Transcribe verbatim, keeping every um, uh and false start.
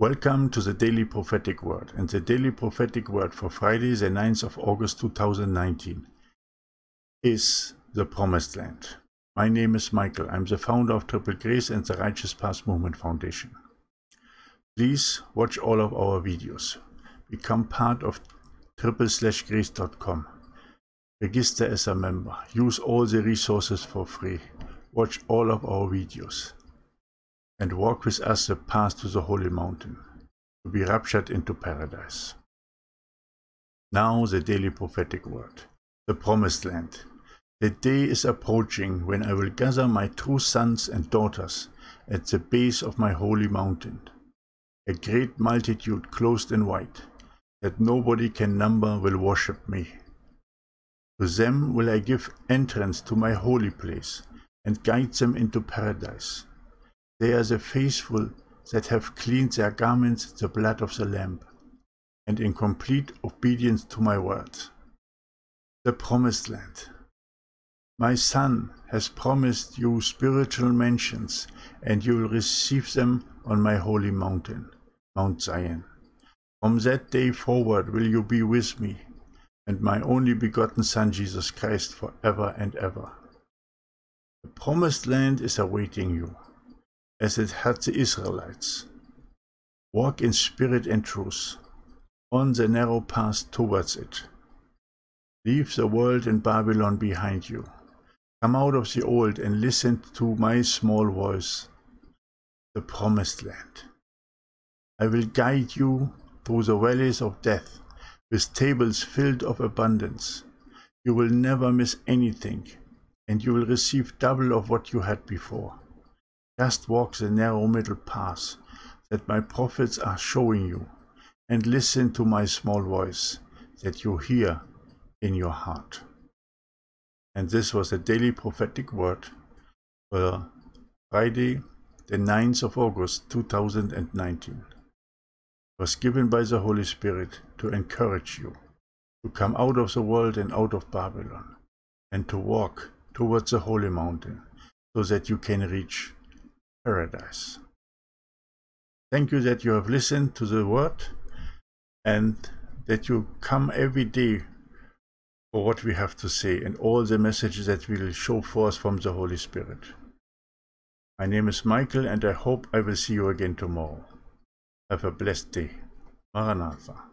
Welcome to the Daily Prophetic Word and the Daily Prophetic Word for Friday the ninth of August two thousand nineteen is the Promised Land. My name is Michael. I'm the founder of Triple Grace and the Righteous Path Movement Foundation. Please watch all of our videos. Become part of triple slash grace dot com. Register as a member. Use all the resources for free. Watch all of our videos. And walk with us the path to the holy mountain, to be raptured into paradise. Now the daily prophetic word, the promised land. The day is approaching when I will gather my true sons and daughters at the base of my holy mountain. A great multitude clothed in white, that nobody can number, will worship me. To them will I give entrance to my holy place, and guide them into paradise. They are the faithful that have cleaned their garments in the blood of the Lamb, and in complete obedience to my words. The Promised Land. My Son has promised you spiritual mansions, and you will receive them on my holy mountain, Mount Zion. From that day forward will you be with me, and my only begotten Son Jesus Christ forever and ever. The Promised Land is awaiting you, as it had the Israelites. Walk in spirit and truth, on the narrow path towards it. Leave the world and Babylon behind you. Come out of the old and listen to my small voice, the promised land. I will guide you through the valleys of death, with tables filled of abundance. You will never miss anything, and you will receive double of what you had before. Just walk the narrow middle path that my prophets are showing you, and listen to my small voice that you hear in your heart. And this was a daily prophetic word for Friday, the ninth of August two thousand nineteen. It was given by the Holy Spirit to encourage you to come out of the world and out of Babylon, and to walk towards the holy mountain, so that you can reach paradise. Thank you that you have listened to the word, and that you come every day for what we have to say and all the messages that we will show forth from the Holy Spirit. My name is Michael, and I hope I will see you again tomorrow. Have a blessed day. Maranatha.